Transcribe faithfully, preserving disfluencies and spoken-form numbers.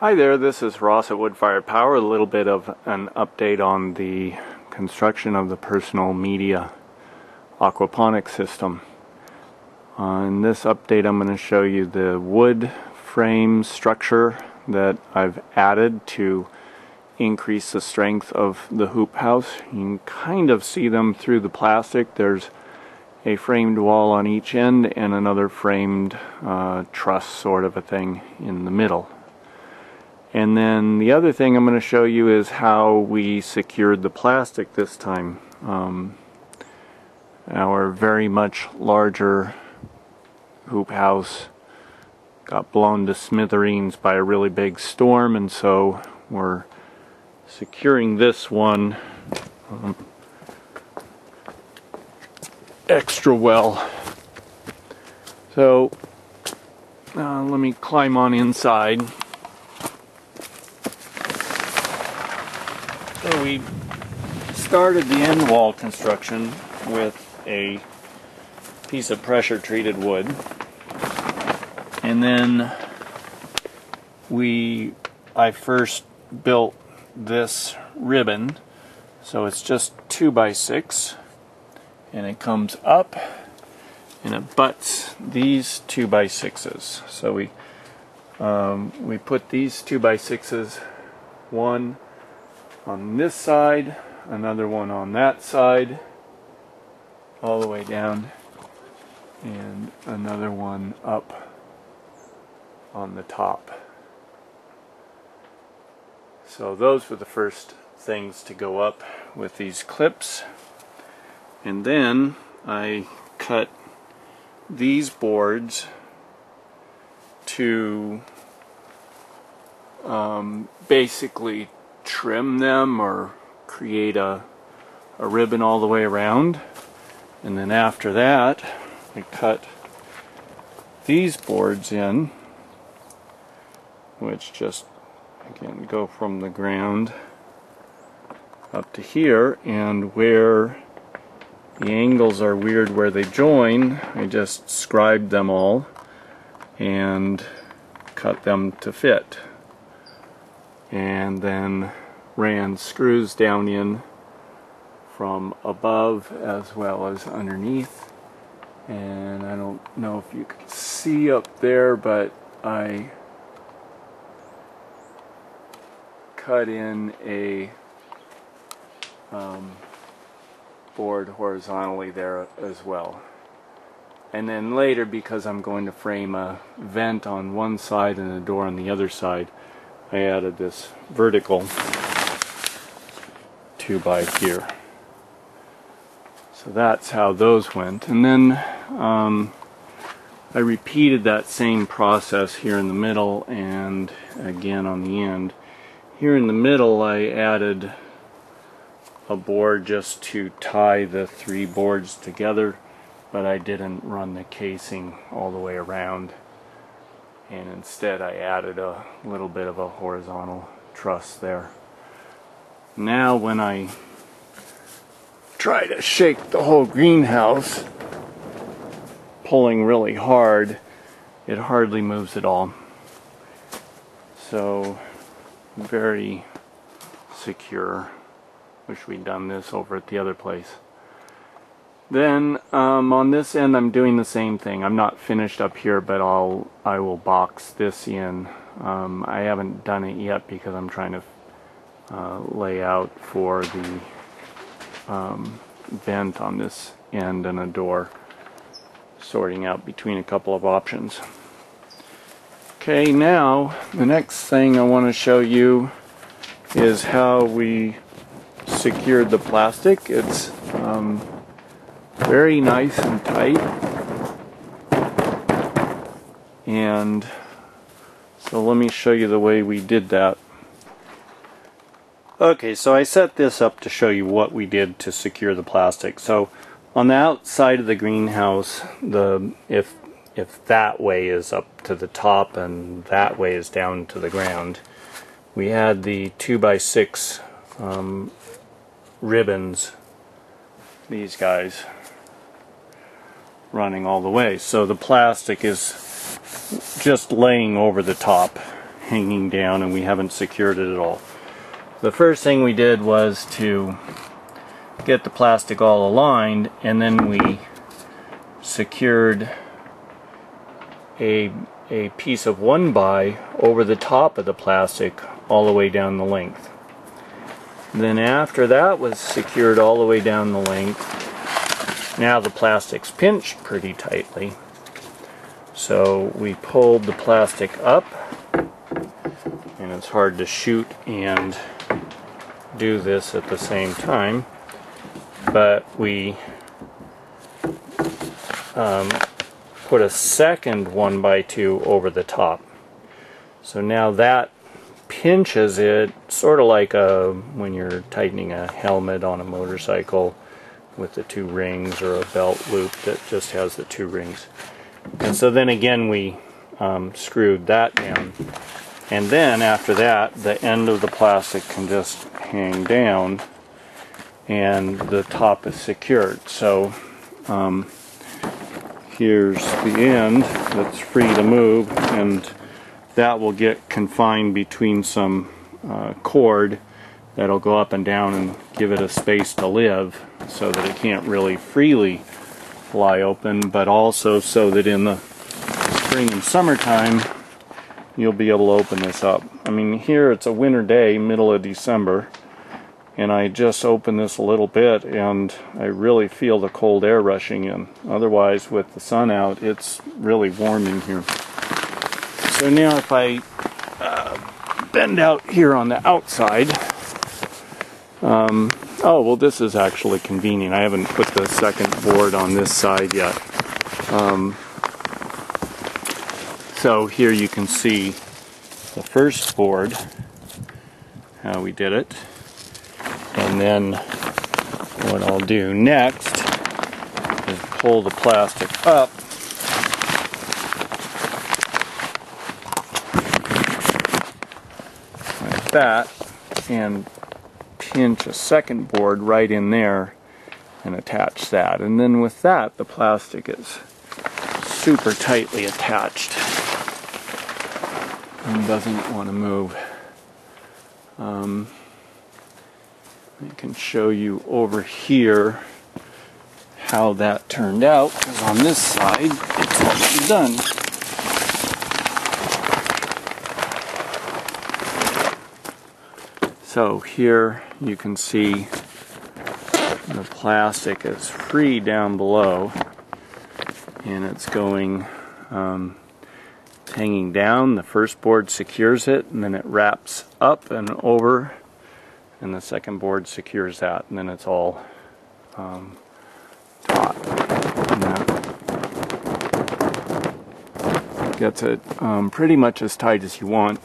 Hi there, this is Ross at Woodfire Power. A little bit of an update on the construction of the personal media aquaponic system. Uh, in this update I'm going to show you the wood frame structure that I've added to increase the strength of the hoop house. You can kind of see them through the plastic. There's a framed wall on each end and another framed uh, truss sort of a thing in the middle. And then the other thing I'm going to show you is how we secured the plastic this time. Um, our very much larger hoop house got blown to smithereens by a really big storm, and so we're securing this one um, extra well. So uh, let me climb on inside. So we started the end wall construction with a piece of pressure treated wood, and then we I first built this ribbon. So it's just two by six, and it comes up and it butts these two by sixes. So we um, we put these two by sixes, one on this side, another one on that side, all the way down, and another one up on the top. So those were the first things to go up with these clips. And then I cut these boards to um, basically trim them or create a, a ribbon all the way around. And then after that we cut these boards in, which just again go from the ground up to here, and where the angles are weird where they join, I just scribed them all and cut them to fit, and then ran screws down in from above as well as underneath. And I don't know if you can see up there, but I cut in a um, board horizontally there as well. And then later, because I'm going to frame a vent on one side and a door on the other side, I added this vertical two by here. So that's how those went. And then um, I repeated that same process here in the middle and again on the end. Here in the middle I added a board just to tie the three boards together, but I didn't run the casing all the way around. And instead I added a little bit of a horizontal truss there. Now when I try to shake the whole greenhouse, pulling really hard, it hardly moves at all. So very secure. Wish we'd done this over at the other place. Then um, on this end I'm doing the same thing. I'm not finished up here, but I'll I will box this in. Um, I haven't done it yet because I'm trying to uh, lay out for the um, vent on this end and a door, sorting out between a couple of options. Okay, now the next thing I want to show you is how we secured the plastic. It's um, very nice and tight, and so let me show you the way we did that. Okay, so I set this up to show you what we did to secure the plastic. So on the outside of the greenhouse, the if if that way is up to the top and that way is down to the ground, we had the two by six um, ribbons, these guys, running all the way. So the plastic is just laying over the top, hanging down and we haven't secured it at all. The first thing we did was to get the plastic all aligned, and then we secured a, a piece of one by over the top of the plastic all the way down the length. Then after that was secured all the way down the length, now the plastic's pinched pretty tightly. So we pulled the plastic up, and it's hard to shoot and do this at the same time, but we um, put a second one by two over the top. So now that pinches it, sort of like a, when you're tightening a helmet on a motorcycle with the two rings, or a belt loop that just has the two rings. And so then again we um, screwed that down. And then after that, the end of the plastic can just hang down and the top is secured. So um, here's the end that's free to move, and that will get confined between some uh, cord that'll go up and down and give it a space to live, so that it can't really freely fly open, but also so that in the spring and summertime you'll be able to open this up. I mean, here it's a winter day, middle of December, and I just opened this a little bit and I really feel the cold air rushing in. Otherwise, with the sun out, it's really warm in here. So now if I uh, bend out here on the outside, um, oh, well, this is actually convenient. I haven't put the second board on this side yet. Um, so here you can see the first board, how we did it. And then what I'll do next is pull the plastic up. That, and pinch a second board right in there and attach that, and then with that the plastic is super tightly attached and doesn't want to move. um, I can show you over here how that turned out, because on this side it's already done. So here you can see the plastic is free down below, and it's going, um, it's hanging down. The first board secures it, and then it wraps up and over, and the second board secures that, and then it's all um, taut. And that gets it um, pretty much as tight as you want.